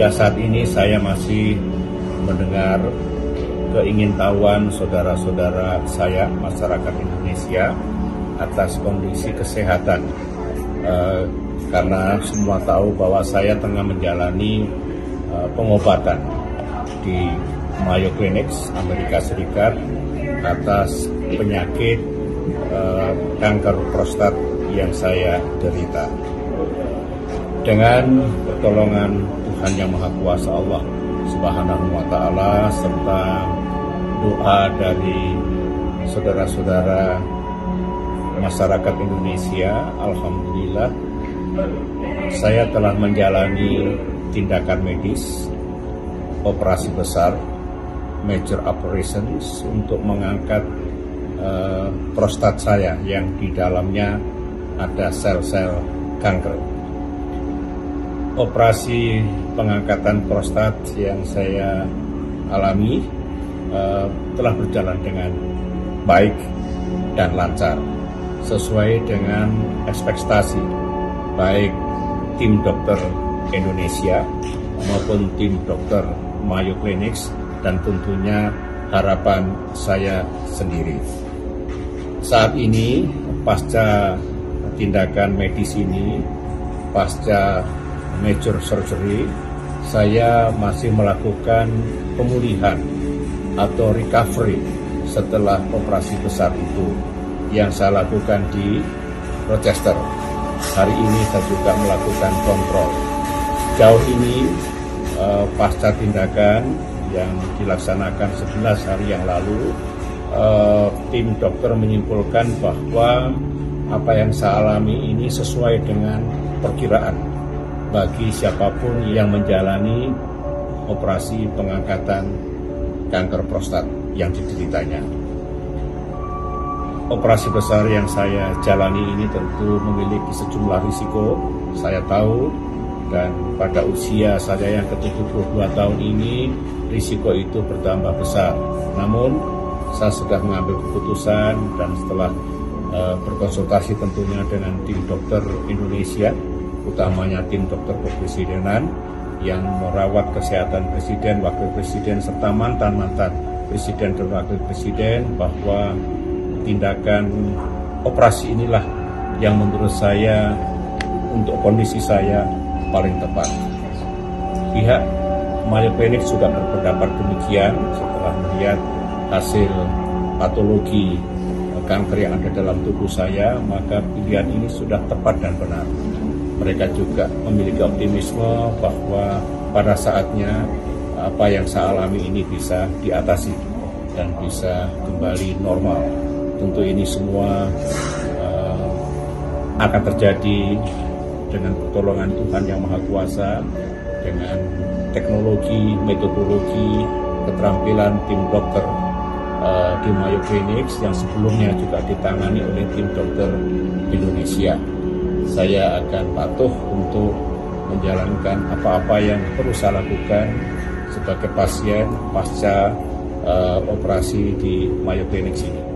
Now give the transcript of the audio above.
Hingga saat ini saya masih mendengar keingintahuan saudara-saudara saya masyarakat Indonesia atas kondisi kesehatan, karena semua tahu bahwa saya tengah menjalani pengobatan di Mayo Clinic Amerika Serikat atas penyakit kanker prostat yang saya derita. Dengan pertolongan Tuhan Yang Maha Kuasa Allah Subhanahu wa Ta'ala serta doa dari saudara-saudara masyarakat Indonesia, alhamdulillah saya telah menjalani tindakan medis operasi besar, major operations, untuk mengangkat prostat saya yang di dalamnya ada sel-sel kanker. Operasi pengangkatan prostat yang saya alami telah berjalan dengan baik dan lancar sesuai dengan ekspektasi baik tim dokter Indonesia maupun tim dokter Mayo Clinic dan tentunya harapan saya sendiri. Saat ini pasca tindakan medis ini, pasca major surgery, saya masih melakukan pemulihan atau recovery setelah operasi besar itu yang saya lakukan di Rochester. Hari ini saya juga melakukan kontrol. Jauh ini pasca tindakan yang dilaksanakan 11 hari yang lalu, tim dokter menyimpulkan bahwa apa yang saya alami ini sesuai dengan perkiraan bagi siapapun yang menjalani operasi pengangkatan kanker prostat yang dideritanya. Operasi besar yang saya jalani ini tentu memiliki sejumlah risiko, saya tahu, dan pada usia saya yang ke-72 tahun ini risiko itu bertambah besar. Namun saya sudah mengambil keputusan dan setelah berkonsultasi tentunya dengan tim dokter Indonesia, utamanya tim dokter kepresidenan yang merawat kesehatan presiden, wakil presiden, serta mantan-mantan presiden dan wakil presiden, bahwa tindakan operasi inilah yang menurut saya untuk kondisi saya paling tepat. Pihak Mayo Clinic sudah berpendapat demikian setelah melihat hasil patologi kanker yang ada dalam tubuh saya, maka pilihan ini sudah tepat dan benar. Mereka juga memiliki optimisme bahwa pada saatnya apa yang saya alami ini bisa diatasi dan bisa kembali normal. Tentu ini semua akan terjadi dengan pertolongan Tuhan Yang Maha Kuasa, dengan teknologi, metodologi, keterampilan tim dokter di Mayo Clinic yang sebelumnya juga ditangani oleh tim dokter Indonesia. Saya akan patuh untuk menjalankan apa-apa yang perlu saya lakukan sebagai pasien pasca operasi di Mayo Clinic ini.